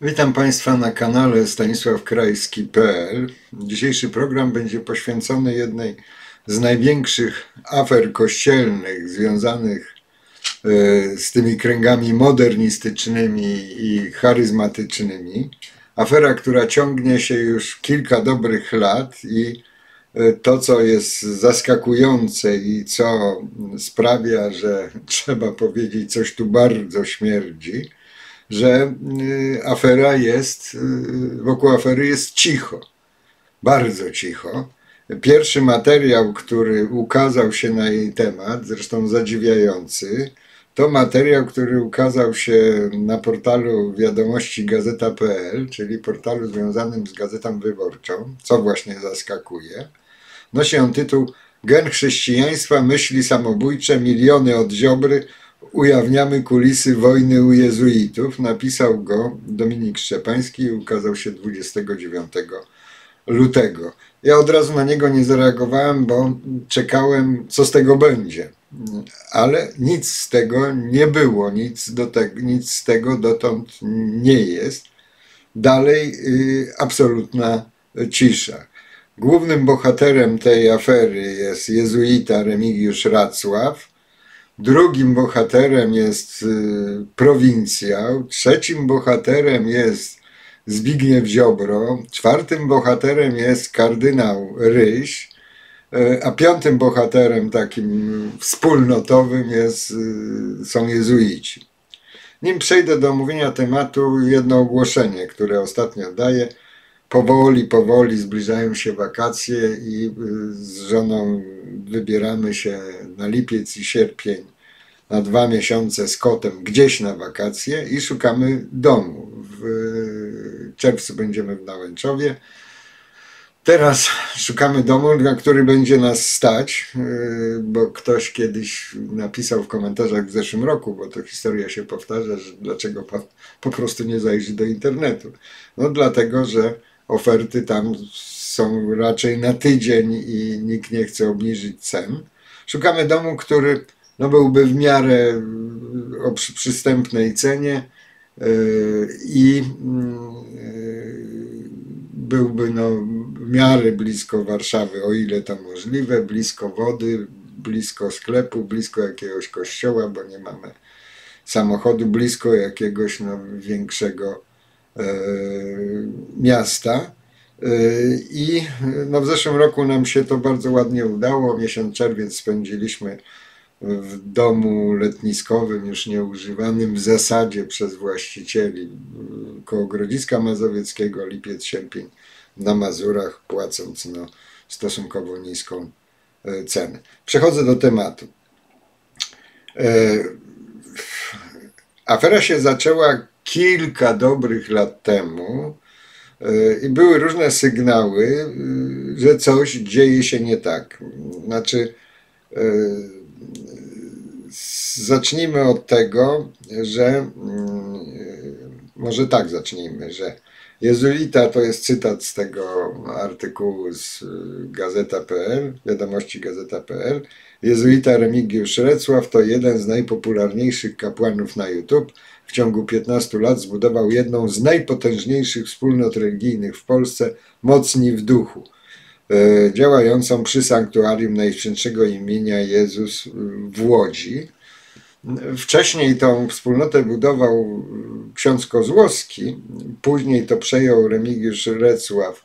Witam Państwa na kanale stanisławkrajski.pl. Dzisiejszy program będzie poświęcony jednej z największych afer kościelnych związanych z tymi kręgami modernistycznymi i charyzmatycznymi. Afera, która ciągnie się już kilka dobrych lat i to, co jest zaskakujące i co sprawia, że trzeba powiedzieć, coś tu bardzo śmierdzi, że afera jest, wokół afery jest cicho, bardzo cicho. Pierwszy materiał, który ukazał się na jej temat, zresztą zadziwiający, to materiał, który ukazał się na portalu wiadomości gazeta.pl, czyli portalu związanym z Gazetą Wyborczą, co właśnie zaskakuje. Nosi on tytuł „Gen chrześcijaństwa, myśli samobójcze, miliony od Ziobry, ujawniamy kulisy wojny u jezuitów”. Napisał go Dominik Szczepański i ukazał się 29 lutego. Ja od razu na niego nie zareagowałem, bo czekałem, co z tego będzie. Ale nic z tego nie było, nic z tego dotąd nie jest. Dalej absolutna cisza. Głównym bohaterem tej afery jest jezuita Remigiusz Recław. Drugim bohaterem jest prowincjał, trzecim bohaterem jest Zbigniew Ziobro, czwartym bohaterem jest kardynał Ryś, a piątym bohaterem takim wspólnotowym są jezuici. Nim przejdę do omówienia tematu, jedno ogłoszenie, które ostatnio daję. Powoli zbliżają się wakacje i z żoną wybieramy się na lipiec i sierpień na 2 miesiące z kotem gdzieś na wakacje i szukamy domu. W czerwcu będziemy w Nałęczowie. Teraz szukamy domu, na który będzie nas stać, bo ktoś kiedyś napisał w komentarzach w zeszłym roku, bo to historia się powtarza, że dlaczego pan po prostu nie zajrzy do internetu. No dlatego, że oferty tam są raczej na tydzień i nikt nie chce obniżyć cen. Szukamy domu, który byłby w miarę o przystępnej cenie i byłby w miarę blisko Warszawy, o ile to możliwe, blisko wody, blisko sklepu, blisko jakiegoś kościoła, bo nie mamy samochodu, blisko jakiegoś większego miasta. I w zeszłym roku nam się to bardzo ładnie udało. Miesiąc czerwiec spędziliśmy w domu letniskowym, już nieużywanym w zasadzie przez właścicieli, koło Grodziska Mazowieckiego, lipiec, sierpień na Mazurach, płacąc stosunkowo niską cenę. Przechodzę do tematu. Afera się zaczęła kilka dobrych lat temu i były różne sygnały, że coś dzieje się nie tak. Znaczy, zacznijmy od tego, że może tak zacznijmy, że jezuita, to jest cytat z tego artykułu z gazeta.pl, wiadomości gazeta.pl. Jezuita Remigiusz Recław to jeden z najpopularniejszych kapłanów na YouTube. W ciągu 15 lat zbudował jedną z najpotężniejszych wspólnot religijnych w Polsce, Mocni w duchu, działającą przy Sanktuarium Najświętszego Imienia Jezus w Łodzi. Wcześniej tą wspólnotę budował ksiądz Kozłowski, później to przejął Remigiusz Recław.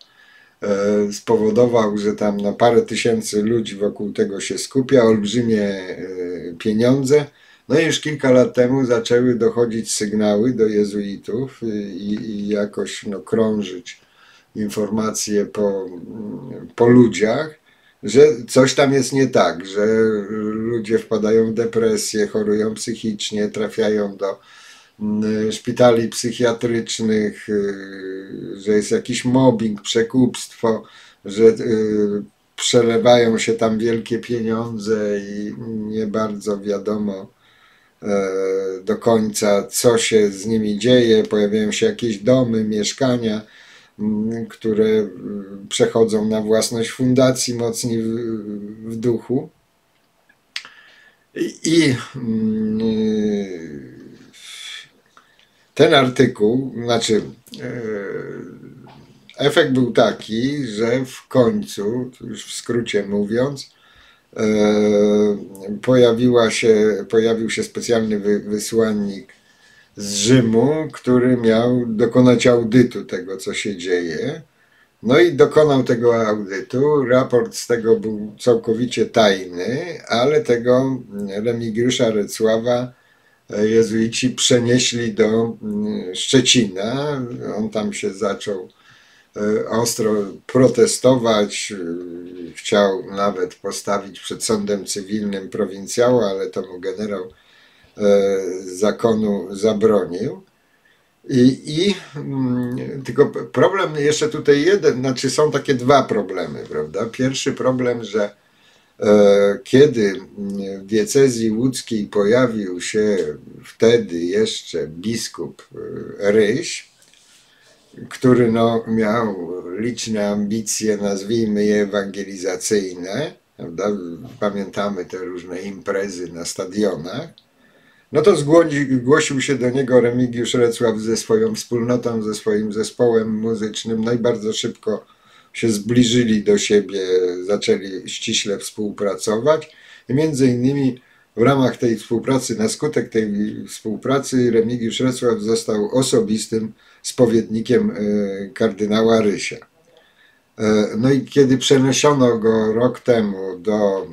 Spowodował, że tam na parę tysięcy ludzi wokół tego się skupia, olbrzymie pieniądze. No i już kilka lat temu zaczęły dochodzić sygnały do jezuitów i jakoś krążyć informacje po ludziach, że coś tam jest nie tak, że ludzie wpadają w depresję, chorują psychicznie, trafiają do szpitali psychiatrycznych, że jest jakiś mobbing, przekupstwo, że przelewają się tam wielkie pieniądze i nie bardzo wiadomo do końca, co się z nimi dzieje. Pojawiają się jakieś domy, mieszkania, które przechodzą na własność fundacji Mocni w duchu. I ten artykuł, znaczy efekt był taki, że w końcu, już w skrócie mówiąc, pojawił się specjalny wysłannik z Rzymu, który miał dokonać audytu tego, co się dzieje. No i dokonał tego audytu. Raport z tego był całkowicie tajny, ale tego Remigiusza Recława jezuici przenieśli do Szczecina. On tam się zaczął ostro protestować, chciał nawet postawić przed sądem cywilnym prowincjała, ale to mu generał zakonu zabronił. Tylko problem jeszcze tutaj jeden, znaczy są takie dwa problemy, prawda? Pierwszy problem, że kiedy w diecezji łódzkiej pojawił się wtedy jeszcze biskup Ryś, który no miał liczne ambicje, nazwijmy je ewangelizacyjne, prawda? Pamiętamy te różne imprezy na stadionach, no to zgłosił się do niego Remigiusz Recław ze swoją wspólnotą, ze swoim zespołem muzycznym, no i bardzo szybko się zbliżyli do siebie, zaczęli ściśle współpracować i między innymi w ramach tej współpracy, na skutek tej współpracy Remigiusz Recław został osobistym spowiednikiem kardynała Rysia. No i kiedy przeniesiono go rok temu do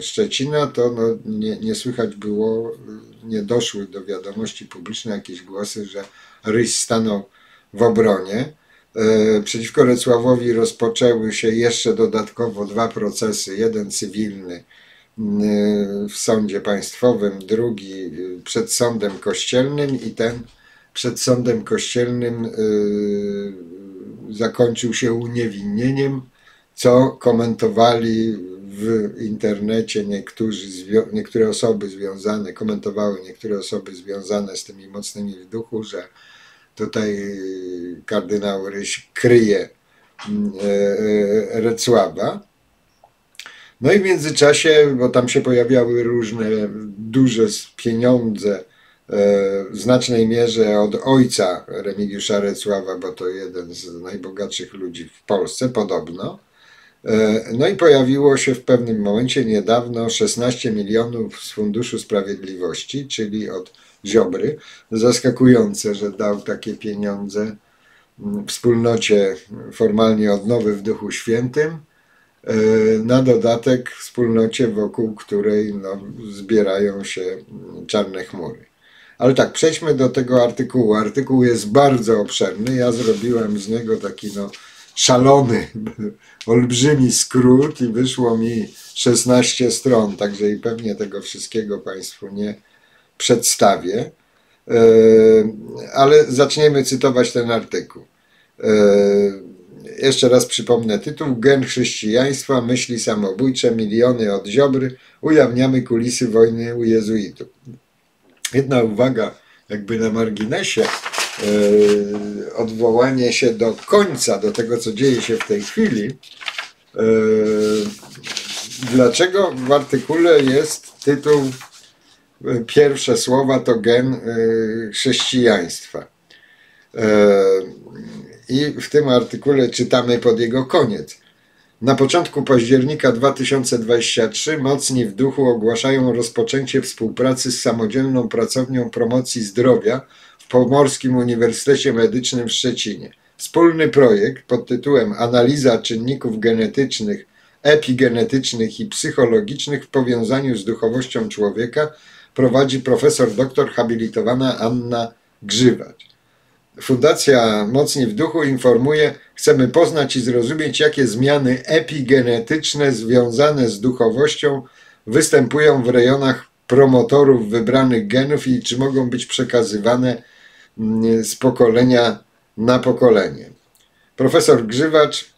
Szczecina, to no nie słychać było, nie doszły do wiadomości publicznej jakieś głosy, że Ryś stanął w obronie. Przeciwko Recławowi rozpoczęły się jeszcze dodatkowo dwa procesy, jeden cywilny w sądzie państwowym, drugi przed sądem kościelnym i ten przed sądem kościelnym zakończył się uniewinnieniem, co komentowali w internecie niektóre osoby związane, komentowały niektóre osoby związane z tymi mocnymi w duchu, że tutaj kardynał Ryś kryje Recława. No i w międzyczasie, bo tam się pojawiały różne duże pieniądze, w znacznej mierze od ojca Remigiusza Recława, bo to jeden z najbogatszych ludzi w Polsce, podobno. No i pojawiło się w pewnym momencie niedawno 16 milionów z Funduszu Sprawiedliwości, czyli od Ziobry. Zaskakujące, że dał takie pieniądze wspólnocie formalnie odnowy w Duchu Świętym, na dodatek wspólnocie, wokół której no, zbierają się czarne chmury. Ale tak, przejdźmy do tego artykułu. Artykuł jest bardzo obszerny. Ja zrobiłem z niego taki no, szalony, olbrzymi skrót i wyszło mi 16 stron, także i pewnie tego wszystkiego Państwu nie przedstawię. Ale zaczniemy cytować ten artykuł. Jeszcze raz przypomnę tytuł: Gen chrześcijaństwa, myśli samobójcze, miliony od Ziobry, ujawniamy kulisy wojny u jezuitów. Jedna uwaga jakby na marginesie, odwołanie się do końca, do tego, co dzieje się w tej chwili. Dlaczego w artykule jest tytuł, pierwsze słowa to gen chrześcijaństwa? I w tym artykule czytamy pod jego koniec. Na początku października 2023 Mocni w Duchu ogłaszają rozpoczęcie współpracy z Samodzielną Pracownią Promocji Zdrowia w Pomorskim Uniwersytecie Medycznym w Szczecinie. Wspólny projekt pod tytułem Analiza czynników genetycznych, epigenetycznych i psychologicznych w powiązaniu z duchowością człowieka prowadzi profesor doktor habilitowana Anna Grzywacz. Fundacja Mocni w Duchu informuje, chcemy poznać i zrozumieć, jakie zmiany epigenetyczne związane z duchowością występują w rejonach promotorów wybranych genów i czy mogą być przekazywane z pokolenia na pokolenie. Profesor Grzywacz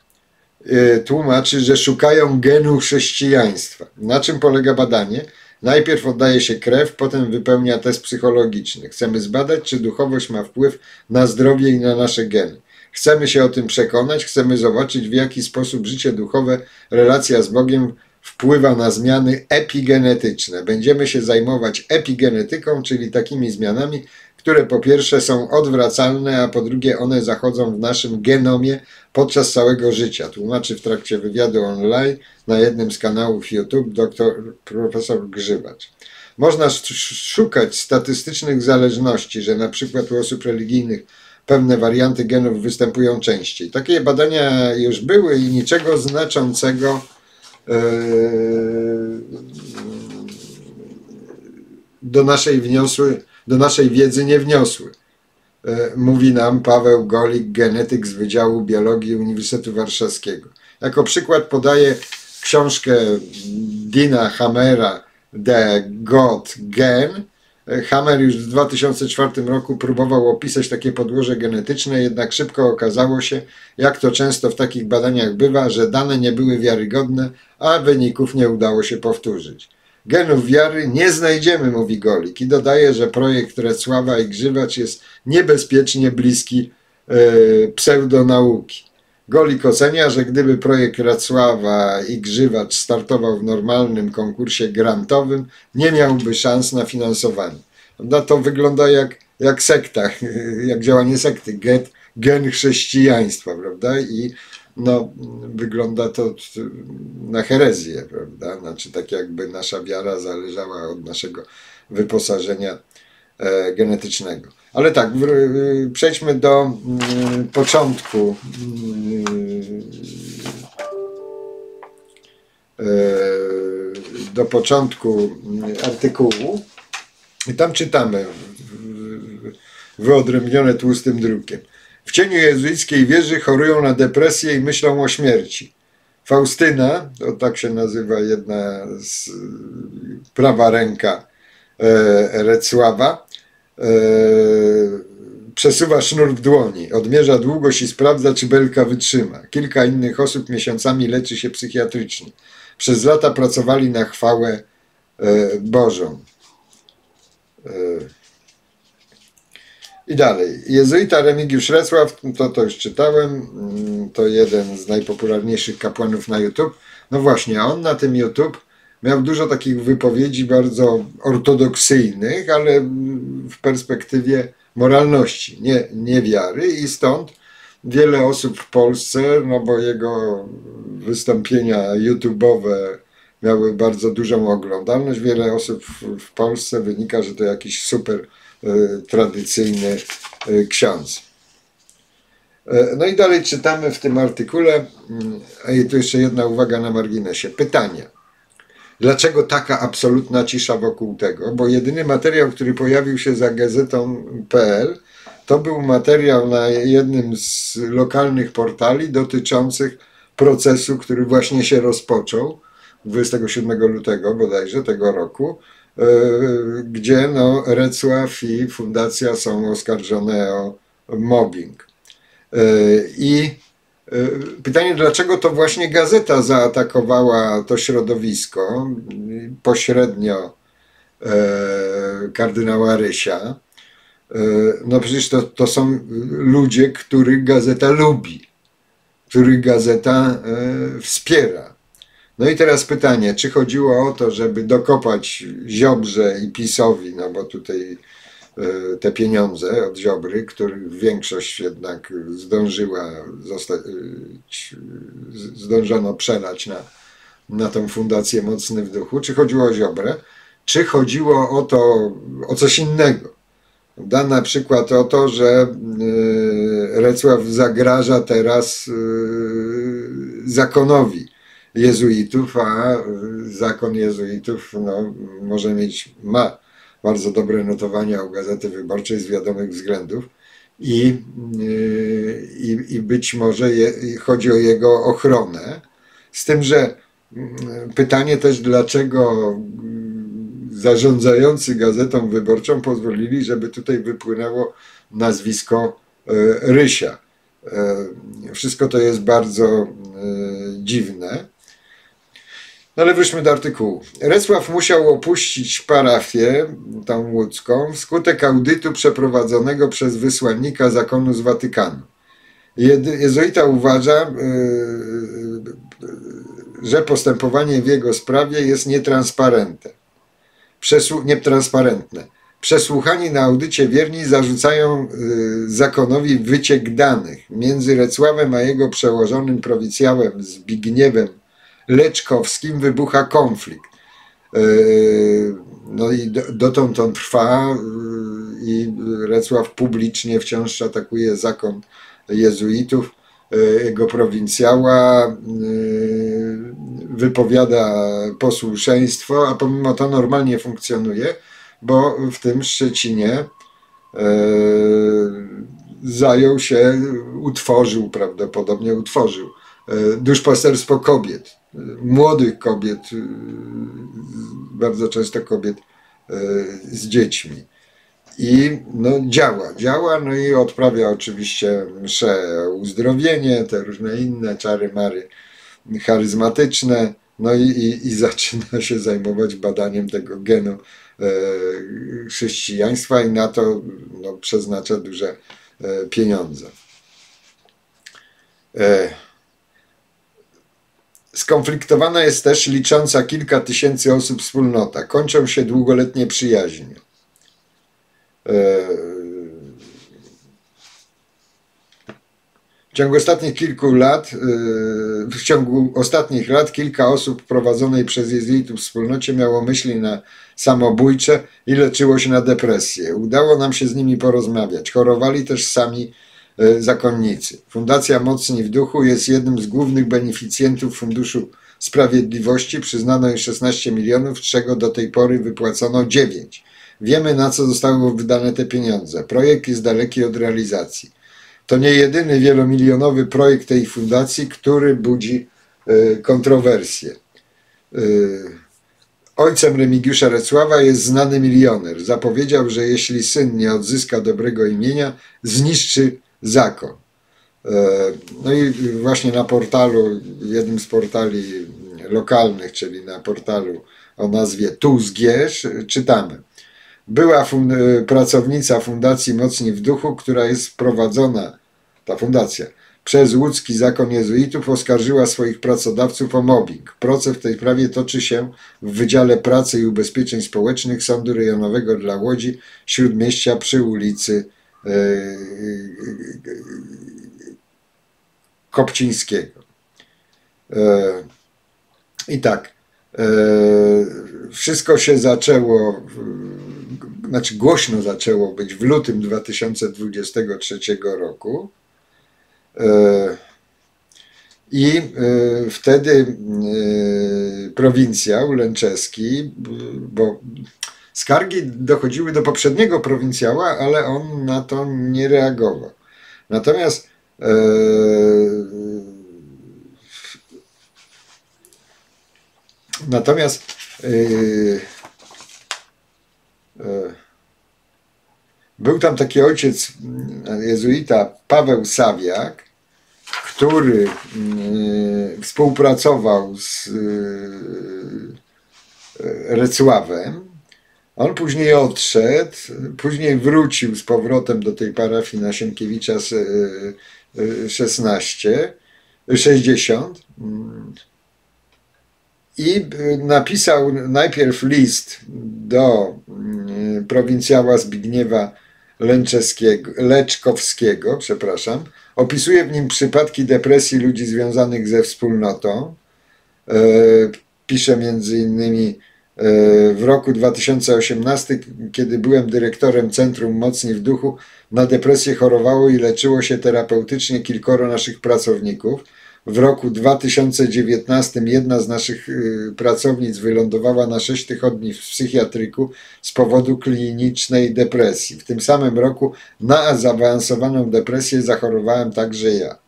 tłumaczy, że szukają genu chrześcijaństwa. Na czym polega badanie? Najpierw oddaje się krew, potem wypełnia test psychologiczny. Chcemy zbadać, czy duchowość ma wpływ na zdrowie i na nasze geny. Chcemy się o tym przekonać, chcemy zobaczyć, w jaki sposób życie duchowe, relacja z Bogiem wpływa na zmiany epigenetyczne. Będziemy się zajmować epigenetyką, czyli takimi zmianami, które po pierwsze są odwracalne, a po drugie one zachodzą w naszym genomie podczas całego życia. Tłumaczy w trakcie wywiadu online na jednym z kanałów YouTube profesor Grzywacz. Można szukać statystycznych zależności, że na przykład u osób religijnych pewne warianty genów występują częściej. Takie badania już były i niczego znaczącego do naszej wiedzy nie wniosły. Mówi nam Paweł Golik, genetyk z Wydziału Biologii Uniwersytetu Warszawskiego. Jako przykład podaje książkę Deana Hamera The God Gene. Hamer już w 2004 roku próbował opisać takie podłoże genetyczne, jednak szybko okazało się, jak to często w takich badaniach bywa, że dane nie były wiarygodne, a wyników nie udało się powtórzyć. Genów wiary nie znajdziemy, mówi Golik, i dodaje, że projekt Recława i Grzywacz jest niebezpiecznie bliski pseudonauki. Golik ocenia, że gdyby projekt Recława i Grzywacz startował w normalnym konkursie grantowym, nie miałby szans na finansowanie. No to wygląda jak sekta, jak działanie sekty, gen chrześcijaństwa, prawda? I no, wygląda to na herezję, prawda? Znaczy tak jakby nasza wiara zależała od naszego wyposażenia genetycznego. Ale tak, przejdźmy do początku artykułu i tam czytamy wyodrębnione tłustym drukiem. W cieniu jezuickiej wieży chorują na depresję i myślą o śmierci. Faustyna, to tak się nazywa jedna z prawa ręka Recława, przesuwa sznur w dłoni, odmierza długość i sprawdza, czy belka wytrzyma. Kilka innych osób miesiącami leczy się psychiatrycznie. Przez lata pracowali na chwałę Bożą. I dalej. Jezuita Remigiusz Recław, to już czytałem, to jeden z najpopularniejszych kapłanów na YouTube. No właśnie, on na tym YouTube miał dużo takich wypowiedzi bardzo ortodoksyjnych, ale w perspektywie moralności, nie wiary, i stąd wiele osób w Polsce, no bo jego wystąpienia YouTube'owe miały bardzo dużą oglądalność, wiele osób w Polsce wynika, że to jakiś super tradycyjny ksiądz. No i dalej czytamy w tym artykule, i tu jeszcze jedna uwaga na marginesie, pytanie. Dlaczego taka absolutna cisza wokół tego? Bo jedyny materiał, który pojawił się za gazetą.pl, to był materiał na jednym z lokalnych portali dotyczących procesu, który właśnie się rozpoczął 27 lutego bodajże tego roku, gdzie no Recław i fundacja są oskarżone o mobbing. I pytanie, dlaczego to właśnie gazeta zaatakowała to środowisko, pośrednio kardynała Rysia. No przecież to są ludzie, których gazeta lubi, których gazeta wspiera. No i teraz pytanie, czy chodziło o to, żeby dokopać Ziobrze i PiS-owi, no bo tutaj te pieniądze od Ziobry, których większość jednak zdążono przelać na tą fundację Mocny w duchu, czy chodziło o Ziobrę, czy chodziło o to, o coś innego. Na przykład o to, że Recław zagraża teraz zakonowi jezuitów, a zakon jezuitów no, może mieć, ma bardzo dobre notowania u Gazety Wyborczej z wiadomych względów i być może chodzi o jego ochronę. Z tym, że pytanie też, dlaczego zarządzający Gazetą Wyborczą pozwolili, żeby tutaj wypłynęło nazwisko Rysia. Wszystko to jest bardzo dziwne. No ale wróćmy do artykułu. Recław musiał opuścić parafię, tą łódzką, wskutek audytu przeprowadzonego przez wysłannika zakonu z Watykanu. Jezuita uważa, że postępowanie w jego sprawie jest nietransparentne. Przesłuchani na audycie wierni zarzucają zakonowi wyciek danych. Między Recławem a jego przełożonym prowincjałem Zbigniewem Leczkowskim wybucha konflikt. No i dotąd on trwa i Recław publicznie wciąż atakuje zakon jezuitów, jego prowincjała, wypowiada posłuszeństwo, a pomimo to normalnie funkcjonuje, bo w tym Szczecinie zajął się, prawdopodobnie utworzył duszpasterstwo kobiet, młodych kobiet, bardzo często kobiet z dziećmi. I no, działa, no i odprawia oczywiście msze uzdrowienie, te różne inne czary mary charyzmatyczne, no i zaczyna się zajmować badaniem tego genu chrześcijaństwa i na to no, przeznacza duże pieniądze. Skonfliktowana jest też licząca kilka tysięcy osób wspólnota. Kończą się długoletnie przyjaźnie. W ciągu ostatnich lat kilka osób prowadzonej przez jezuitów w wspólnocie miało myśli samobójcze i leczyło się na depresję. Udało nam się z nimi porozmawiać. Chorowali też sami zakonnicy. Fundacja Mocni w duchu jest jednym z głównych beneficjentów Funduszu Sprawiedliwości. Przyznano im 16 milionów, z czego do tej pory wypłacono 9. Wiemy, na co zostały wydane te pieniądze. Projekt jest daleki od realizacji. To nie jedyny wielomilionowy projekt tej fundacji, który budzi kontrowersje. Ojcem Remigiusza Recława jest znany milioner. Zapowiedział, że jeśli syn nie odzyska dobrego imienia, zniszczy zakon. No i właśnie na portalu, jednym z portali lokalnych, czyli na portalu o nazwie Tuzgierz, czytamy. Była pracownica Fundacji Mocni w duchu, która jest prowadzona, ta fundacja, przez łódzki zakon jezuitów, oskarżyła swoich pracodawców o mobbing. Proces w tej sprawie toczy się w Wydziale Pracy i Ubezpieczeń Społecznych Sądu Rejonowego dla Łodzi, Śródmieścia, przy ulicy Kopcińskiego. I tak, wszystko się zaczęło... Znaczy głośno zaczęło być w lutym 2023 roku i wtedy prowincjał Lęczewski, bo skargi dochodziły do poprzedniego prowincjała, ale on na to nie reagował. Natomiast był tam taki ojciec jezuita Paweł Sawiak, który współpracował z Recławem. On później odszedł, później wrócił z powrotem do tej parafii na Sienkiewicza 60 i napisał najpierw list do prowincjała Zbigniewa Leczkowskiego, opisuje w nim przypadki depresji ludzi związanych ze wspólnotą. Pisze między innymi: w roku 2018, kiedy byłem dyrektorem Centrum Mocni w duchu, na depresję chorowało i leczyło się terapeutycznie kilkoro naszych pracowników. W roku 2019 jedna z naszych pracownic wylądowała na 6 tygodni w psychiatryku z powodu klinicznej depresji. W tym samym roku na zaawansowaną depresję zachorowałem także ja.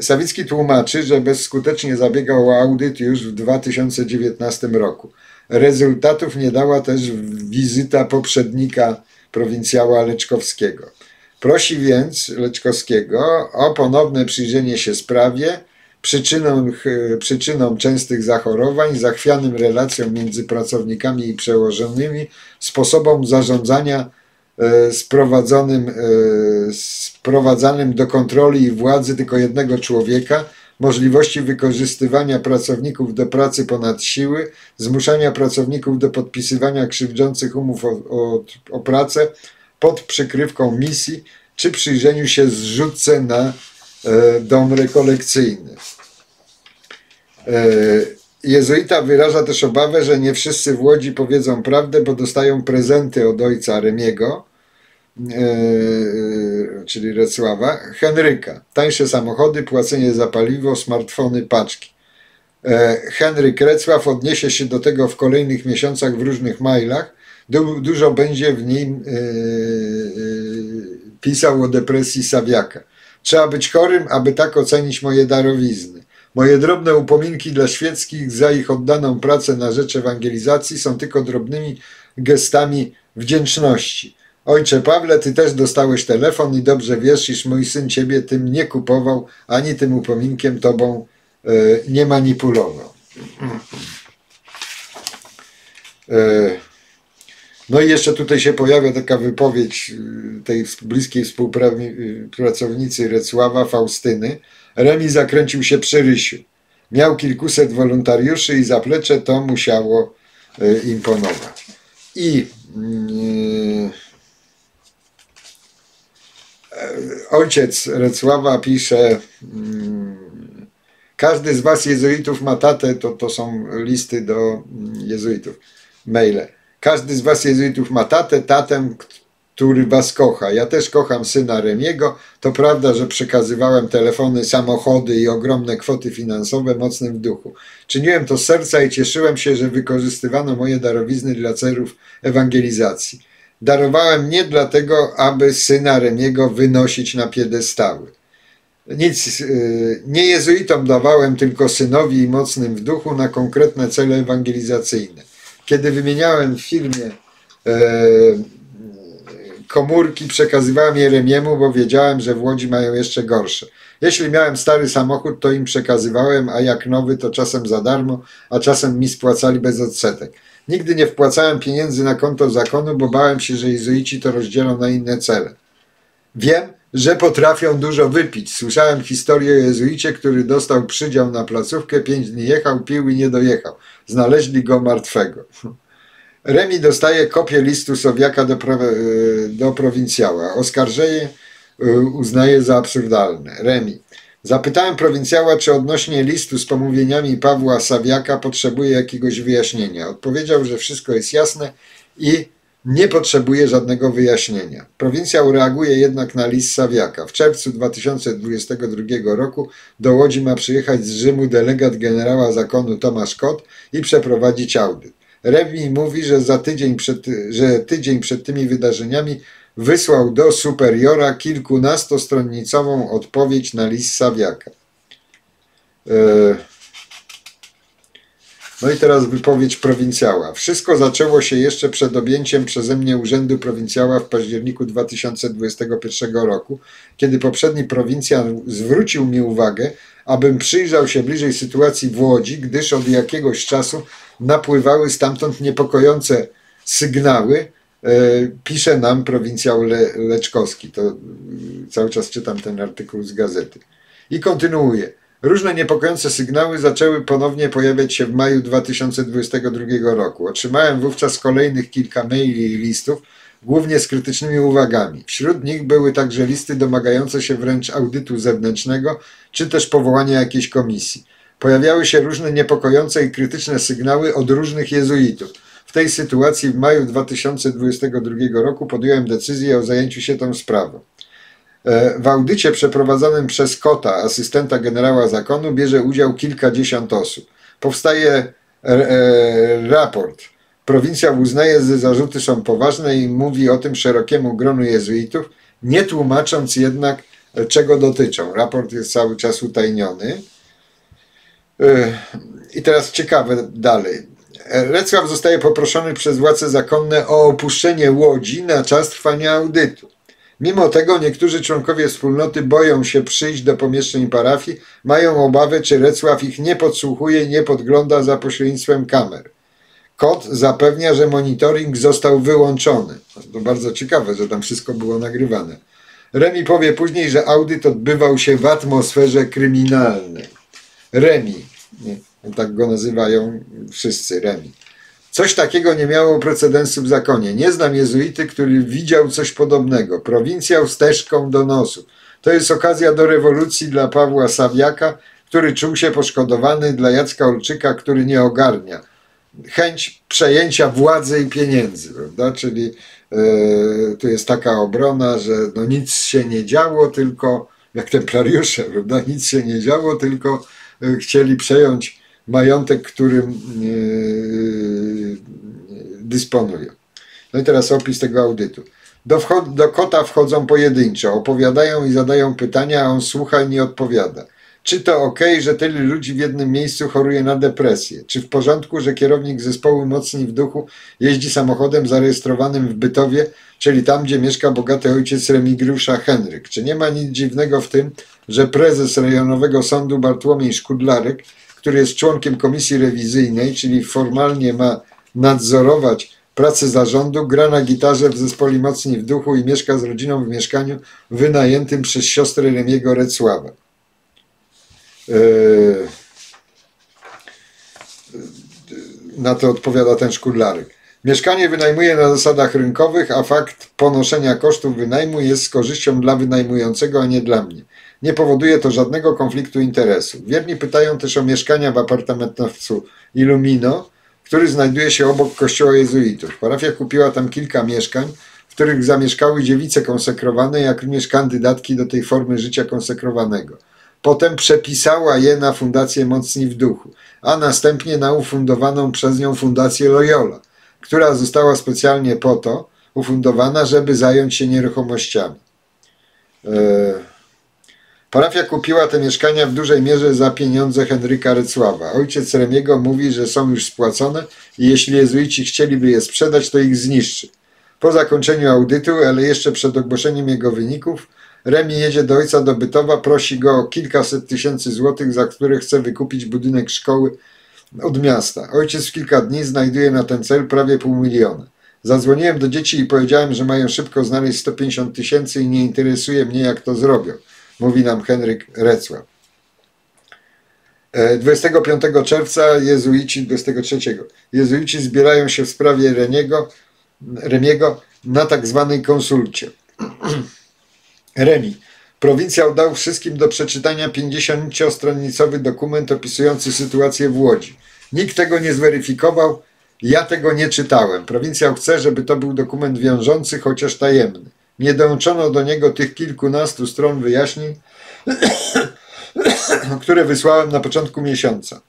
Sawicki tłumaczy, że bezskutecznie zabiegał o audyt już w 2019 roku. Rezultatów nie dała też wizyta poprzednika prowincjała Leczkowskiego. Prosi więc Leczkowskiego o ponowne przyjrzenie się sprawie, przyczynom częstych zachorowań, zachwianym relacjom między pracownikami i przełożonymi, sposobom zarządzania sprowadzanym do kontroli i władzy tylko jednego człowieka, możliwości wykorzystywania pracowników do pracy ponad siły, zmuszania pracowników do podpisywania krzywdzących umów o pracę pod przykrywką misji, czy przyjrzeniu się zrzutce na dom rekolekcyjny. Jezuita wyraża też obawę, że nie wszyscy w Łodzi powiedzą prawdę, bo dostają prezenty od ojca Remiego, czyli Recława, Henryka. Tańsze samochody, płacenie za paliwo, smartfony, paczki. Henryk Recław odniesie się do tego w kolejnych miesiącach w różnych mailach. Dużo będzie w nim pisał o depresji Sawiaka. Trzeba być chorym, aby tak ocenić moje darowizny. Moje drobne upominki dla świeckich za ich oddaną pracę na rzecz ewangelizacji są tylko drobnymi gestami wdzięczności. Ojcze Pawle, ty też dostałeś telefon i dobrze wiesz, iż mój syn ciebie tym nie kupował, ani tym upominkiem tobą nie manipulował. No i jeszcze tutaj się pojawia taka wypowiedź tej bliskiej współpracownicy Recława, Faustyny. Remi zakręcił się przy Rysiu. Miał kilkuset wolontariuszy i zaplecze to musiało imponować. I ojciec Recława pisze: każdy z was jezuitów ma tatę, to są listy do jezuitów, maile. Każdy z was jezuitów ma tatę, tatę, który was kocha. Ja też kocham syna Remiego. To prawda, że przekazywałem telefony, samochody i ogromne kwoty finansowe Mocnym w duchu. Czyniłem to z serca i cieszyłem się, że wykorzystywano moje darowizny dla celów ewangelizacji. Darowałem nie dlatego, aby syna Remiego wynosić na piedestały. Nic, nie jezuitom dawałem, tylko synowi i Mocnym w duchu na konkretne cele ewangelizacyjne. Kiedy wymieniałem w firmie komórki, przekazywałem je Remiemu, bo wiedziałem, że w Łodzi mają jeszcze gorsze. Jeśli miałem stary samochód, to im przekazywałem, a jak nowy, to czasem za darmo, a czasem mi spłacali bez odsetek. Nigdy nie wpłacałem pieniędzy na konto zakonu, bo bałem się, że jezuici to rozdzielą na inne cele. Wiem, że potrafią dużo wypić. Słyszałem historię o jezuicie, który dostał przydział na placówkę, 5 dni jechał, pił i nie dojechał. Znaleźli go martwego. Remi dostaje kopię listu Sawiaka do prowincjała. Oskarżenie uznaje za absurdalne. Remi. Zapytałem prowincjała, czy odnośnie listu z pomówieniami Pawła Sawiaka potrzebuje jakiegoś wyjaśnienia. Odpowiedział, że wszystko jest jasne i nie potrzebuje żadnego wyjaśnienia. Prowincjał reaguje jednak na list Sawiaka. W czerwcu 2022 roku do Łodzi ma przyjechać z Rzymu delegat generała zakonu Tomasz Kot i przeprowadzić audyt. Remi mówi, że tydzień przed tymi wydarzeniami wysłał do superiora kilkunastostronicową odpowiedź na list Sawiaka. No i teraz wypowiedź prowincjała. Wszystko zaczęło się jeszcze przed objęciem przeze mnie urzędu prowincjała w październiku 2021 roku, kiedy poprzedni prowincjan zwrócił mi uwagę, abym przyjrzał się bliżej sytuacji w Łodzi, gdyż od jakiegoś czasu napływały stamtąd niepokojące sygnały, pisze nam prowincjał Leczkowski. To cały czas czytam ten artykuł z gazety. I kontynuuje. Różne niepokojące sygnały zaczęły ponownie pojawiać się w maju 2022 roku. Otrzymałem wówczas kolejnych kilka maili i listów, głównie z krytycznymi uwagami. Wśród nich były także listy domagające się wręcz audytu zewnętrznego, czy też powołania jakiejś komisji. Pojawiały się różne niepokojące i krytyczne sygnały od różnych jezuitów. W tej sytuacji w maju 2022 roku podjąłem decyzję o zajęciu się tą sprawą. W audycie przeprowadzonym przez Kota, asystenta generała zakonu, bierze udział kilkadziesiąt osób. Powstaje raport. Prowincjał uznaje, że zarzuty są poważne i mówi o tym szerokiemu gronu jezuitów, nie tłumacząc jednak, czego dotyczą. Raport jest cały czas utajniony. I teraz ciekawe dalej. Recław zostaje poproszony przez władze zakonne o opuszczenie Łodzi na czas trwania audytu. Mimo tego niektórzy członkowie wspólnoty boją się przyjść do pomieszczeń parafii, mają obawę, czy Recław ich nie podsłuchuje, nie podgląda za pośrednictwem kamer. Kot zapewnia, że monitoring został wyłączony. To bardzo ciekawe, że tam wszystko było nagrywane. Remi powie później, że audyt odbywał się w atmosferze kryminalnej. Remi. Tak go nazywają wszyscy, Remi. Coś takiego nie miało precedensu w zakonie. Nie znam jezuity, który widział coś podobnego. Prowincjał steżką do nosu. To jest okazja do rewolucji dla Pawła Sawiaka, który czuł się poszkodowany, dla Jacka Olczyka, który nie ogarnia. Chęć przejęcia władzy i pieniędzy, prawda? Czyli tu jest taka obrona, że no nic się nie działo, tylko jak templariusze, prawda? Nic się nie działo, tylko chcieli przejąć majątek, którym dysponują. No i teraz opis tego audytu. Do kota wchodzą pojedynczo, opowiadają i zadają pytania, a on słucha i nie odpowiada. Czy to ok, że tyle ludzi w jednym miejscu choruje na depresję? Czy w porządku, że kierownik zespołu Mocni w duchu jeździ samochodem zarejestrowanym w Bytowie, czyli tam, gdzie mieszka bogaty ojciec Remigiusza Henryk? Czy nie ma nic dziwnego w tym, że prezes rejonowego sądu Bartłomiej Szkudlarek, który jest członkiem komisji rewizyjnej, czyli formalnie ma nadzorować pracę zarządu, gra na gitarze w zespole Mocni w duchu i mieszka z rodziną w mieszkaniu wynajętym przez siostrę Remiego Recława? Na to odpowiada ten Szkudlarek. Mieszkanie wynajmuje na zasadach rynkowych, a fakt ponoszenia kosztów wynajmu jest z korzyścią dla wynajmującego, a nie dla mnie. Nie powoduje to żadnego konfliktu interesu. Wierni pytają też o mieszkania w apartamentowcu Illumino, który znajduje się obok kościoła jezuitów. Parafia kupiła tam kilka mieszkań, w których zamieszkały dziewice konsekrowane, jak również kandydatki do tej formy życia konsekrowanego. Potem przepisała je na Fundację Mocni w duchu, a następnie na ufundowaną przez nią Fundację Loyola, która została specjalnie po to ufundowana, żeby zająć się nieruchomościami. Parafia kupiła te mieszkania w dużej mierze za pieniądze Henryka Recława. Ojciec Remiego mówi, że są już spłacone i jeśli jezuici chcieliby je sprzedać, to ich zniszczy. Po zakończeniu audytu, ale jeszcze przed ogłoszeniem jego wyników, Remi jedzie do ojca do Bytowa, prosi go o kilkaset tysięcy złotych, za które chce wykupić budynek szkoły od miasta. Ojciec w kilka dni znajduje na ten cel prawie 500 000. Zadzwoniłem do dzieci i powiedziałem, że mają szybko znaleźć 150 000 i nie interesuje mnie, jak to zrobią, mówi nam Henryk Recław. 25 czerwca jezuici, 23, jezuici zbierają się w sprawie Remiego na tak zwanej konsulcie. Remi. Prowincjał dał wszystkim do przeczytania 50-stronicowy dokument opisujący sytuację w Łodzi. Nikt tego nie zweryfikował, ja tego nie czytałem. Prowincjał chce, żeby to był dokument wiążący, chociaż tajemny. Nie dołączono do niego tych kilkunastu stron wyjaśnień, które wysłałem na początku miesiąca.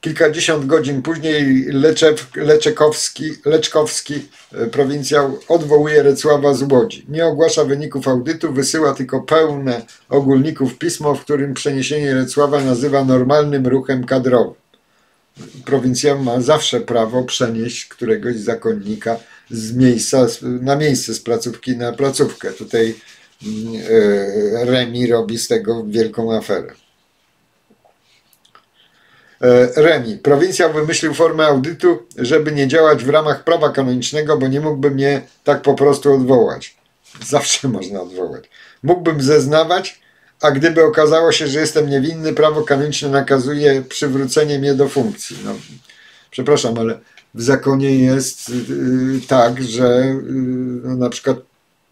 Kilkadziesiąt godzin później Leczkowski, prowincjał, odwołuje Recława z Łodzi. Nie ogłasza wyników audytu, wysyła tylko pełne ogólników pismo, w którym przeniesienie Recława nazywa normalnym ruchem kadrowym. Prowincjał ma zawsze prawo przenieść któregoś zakonnika z miejsca na miejsce, z placówki na placówkę. Tutaj Remi robi z tego wielką aferę. Remi. Prowincjał wymyślił formę audytu, żeby nie działać w ramach prawa kanonicznego, bo nie mógłby mnie tak po prostu odwołać. Zawsze można odwołać. Mógłbym zeznawać, a gdyby okazało się, że jestem niewinny, prawo kanoniczne nakazuje przywrócenie mnie do funkcji. No, przepraszam, ale w zakonie jest tak, że na przykład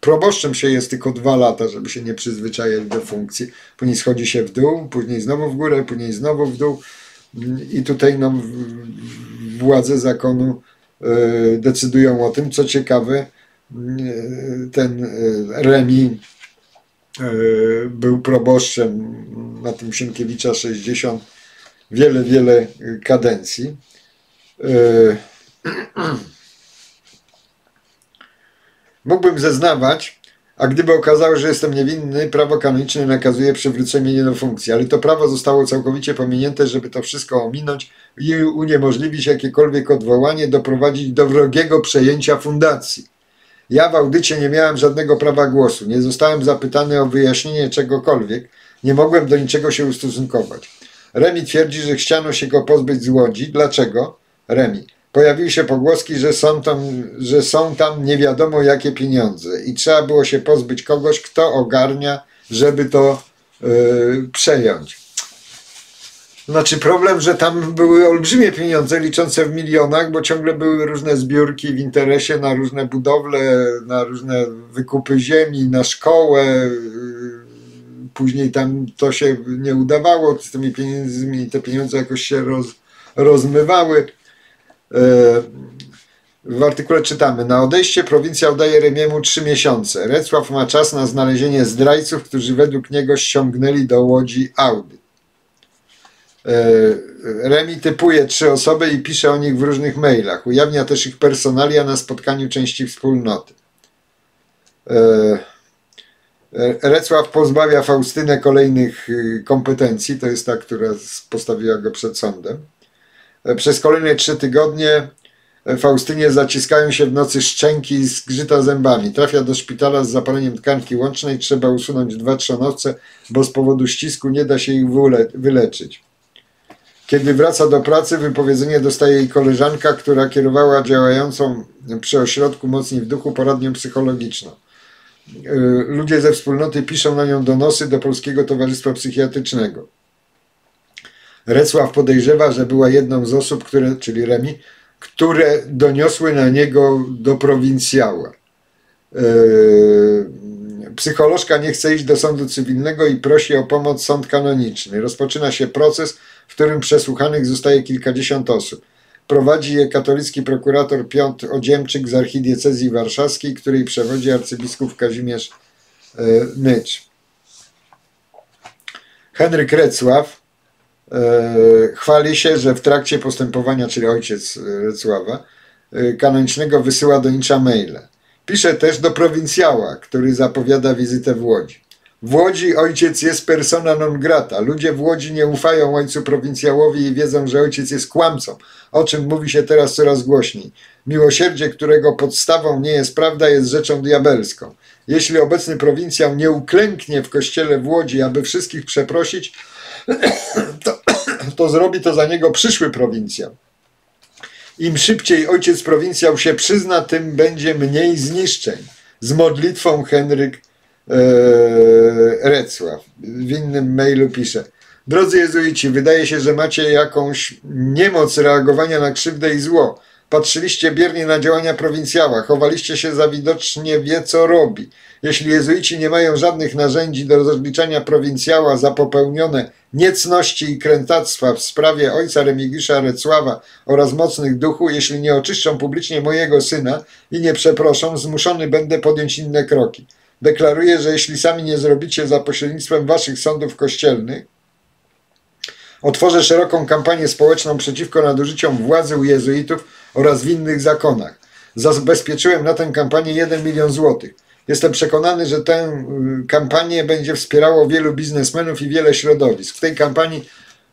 proboszczem się jest tylko 2 lata, żeby się nie przyzwyczajać do funkcji. Później schodzi się w dół, później znowu w górę, później znowu w dół. I tutaj no, władze zakonu decydują o tym. Co ciekawe, ten Remi był proboszczem na tym Sienkiewicza 60 wiele kadencji. Mógłbym zeznawać, a gdyby okazało się, że jestem niewinny, prawo kanoniczne nakazuje przywrócenie mnie do funkcji. Ale to prawo zostało całkowicie pominięte, żeby to wszystko ominąć i uniemożliwić jakiekolwiek odwołanie, doprowadzić do wrogiego przejęcia fundacji. Ja w audycie nie miałem żadnego prawa głosu. Nie zostałem zapytany o wyjaśnienie czegokolwiek. Nie mogłem do niczego się ustosunkować. Remi twierdzi, że chciano się go pozbyć z Łodzi. Dlaczego? Remi. Pojawiły się pogłoski, że są tam nie wiadomo jakie pieniądze i trzeba było się pozbyć kogoś, kto ogarnia, żeby to przejąć. Znaczy problem, że tam były olbrzymie pieniądze liczące w milionach, bo ciągle były różne zbiórki w interesie na różne budowle, na różne wykupy ziemi, na szkołę. Później tam to się nie udawało z tymi pieniędzmi, te pieniądze jakoś się rozmywały. W artykule czytamy: na odejście prowincja udaje Remiemu 3 miesiące. Recław ma czas na znalezienie zdrajców, którzy według niego ściągnęli do Łodzi Audy. Remi typuje 3 osoby i pisze o nich w różnych mailach. Ujawnia też ich personalia na spotkaniu części wspólnoty. Recław pozbawia Faustynę kolejnych kompetencji. To jest ta, która postawiła go przed sądem. Przez kolejne 3 tygodnie Faustynie zaciskają się w nocy szczęki i zgrzyta zębami. Trafia do szpitala z zapaleniem tkanki łącznej. Trzeba usunąć 2 trzonowce, bo z powodu ścisku nie da się ich wyleczyć. Kiedy wraca do pracy, wypowiedzenie dostaje jej koleżanka, która kierowała działającą przy ośrodku Mocni w duchu poradnią psychologiczną. Ludzie ze wspólnoty piszą na nią donosy do Polskiego Towarzystwa Psychiatrycznego. Recław podejrzewa, że była jedną z osób, czyli Remi, które doniosły na niego do prowincjała. Psycholożka nie chce iść do sądu cywilnego i prosi o pomoc sąd kanoniczny. Rozpoczyna się proces, w którym przesłuchanych zostaje kilkadziesiąt osób. Prowadzi je katolicki prokurator Piotr Odziemczyk z archidiecezji warszawskiej, której przewodzi arcybiskup Kazimierz Nycz. Henryk Recław chwali się, że w trakcie postępowania, czyli ojciec Recława, kanonicznego wysyła do Nicza maile. Pisze też do prowincjała, który zapowiada wizytę w Łodzi. W Łodzi ojciec jest persona non grata. Ludzie w Łodzi nie ufają ojcu prowincjałowi i wiedzą, że ojciec jest kłamcą, o czym mówi się teraz coraz głośniej. Miłosierdzie, którego podstawą nie jest prawda, jest rzeczą diabelską. Jeśli obecny prowincjał nie uklęknie w kościele w Łodzi, aby wszystkich przeprosić, to zrobi to za niego przyszły prowincjał. Im szybciej ojciec prowincjał się przyzna, tym będzie mniej zniszczeń. Z modlitwą Henryk Recław. W innym mailu pisze: drodzy jezuici, wydaje się, że macie jakąś niemoc reagowania na krzywdę i zło. Patrzyliście biernie na działania prowincjała, chowaliście się za widocznie wie co robi. Jeśli jezuici nie mają żadnych narzędzi do rozliczania prowincjała za popełnione niecności i krętactwa w sprawie ojca Remigiusza Recława oraz mocnych duchu, jeśli nie oczyszczą publicznie mojego syna i nie przeproszą, zmuszony będę podjąć inne kroki. Deklaruję, że jeśli sami nie zrobicie za pośrednictwem waszych sądów kościelnych, otworzę szeroką kampanię społeczną przeciwko nadużyciom władzy u jezuitów oraz w innych zakonach. Zabezpieczyłem na tę kampanię 1 milion złotych. Jestem przekonany, że tę kampanię będzie wspierało wielu biznesmenów i wiele środowisk. W tej kampanii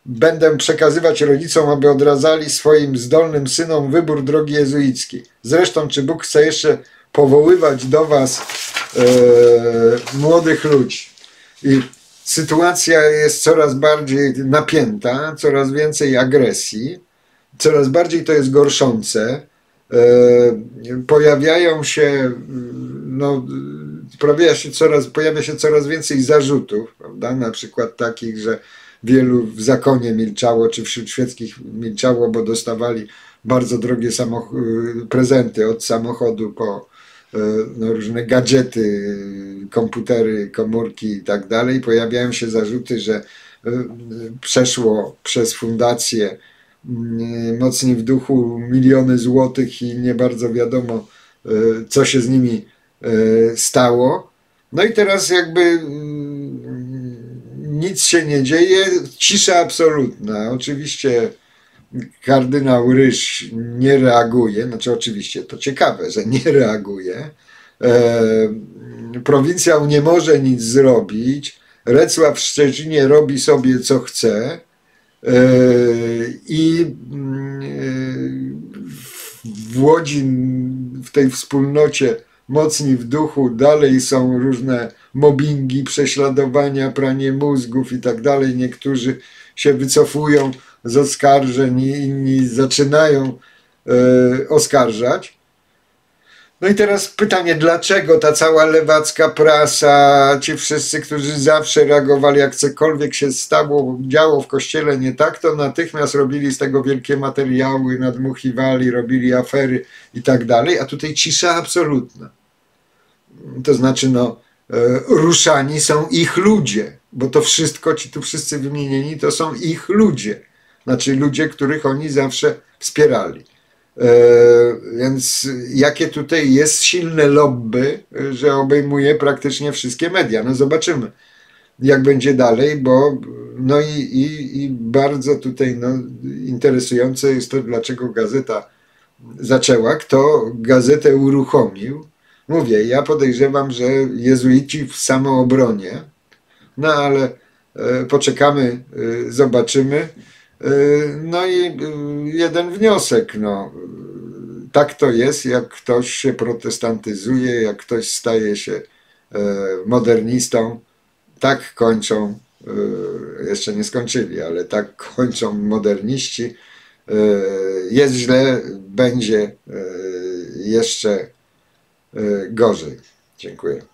będę przekazywać rodzicom, aby odradzali swoim zdolnym synom wybór drogi jezuickiej. Zresztą, czy Bóg chce jeszcze powoływać do was młodych ludzi? I sytuacja jest coraz bardziej napięta, coraz więcej agresji, coraz bardziej to jest gorszące. Pojawia się coraz więcej zarzutów, prawda? Na przykład takich, że wielu w zakonie milczało, czy wśród świeckich milczało, bo dostawali bardzo drogie prezenty, od samochodu po różne gadżety, komputery, komórki i tak dalej. Pojawiają się zarzuty, że przeszło przez fundację Mocni w duchu miliony złotych i nie bardzo wiadomo, co się z nimi stało. No i teraz jakby nic się nie dzieje, cisza absolutna. Oczywiście kardynał Ryś nie reaguje, znaczy oczywiście to ciekawe, że nie reaguje. Prowincjał nie może nic zrobić. Recław w Szczecinie robi sobie co chce. I w Łodzi, w tej wspólnocie Mocni w duchu, dalej są różne mobbingi, prześladowania, pranie mózgów i tak dalej. Niektórzy się wycofują z oskarżeń, inni zaczynają oskarżać. No i teraz pytanie, dlaczego ta cała lewacka prasa, ci wszyscy, którzy zawsze reagowali, jak cokolwiek się stało, działo w kościele nie tak, to natychmiast robili z tego wielkie materiały, nadmuchiwali, robili afery i tak dalej, a tutaj cisza absolutna. To znaczy, no, ruszani są ich ludzie, bo to wszystko, ci tu wszyscy wymienieni, to są ich ludzie. Znaczy ludzie, których oni zawsze wspierali. Więc jakie tutaj jest silne lobby, że obejmuje praktycznie wszystkie media. No zobaczymy, jak będzie dalej, bo no i bardzo tutaj no, interesujące jest to, dlaczego gazeta zaczęła, kto gazetę uruchomił. Mówię, ja podejrzewam, że jezuici w samoobronie, no ale poczekamy, zobaczymy. No i jeden wniosek, no, tak to jest, jak ktoś się protestantyzuje, jak ktoś staje się modernistą, tak kończą, jeszcze nie skończyli, ale tak kończą moderniści, jest źle, będzie jeszcze gorzej. Dziękuję.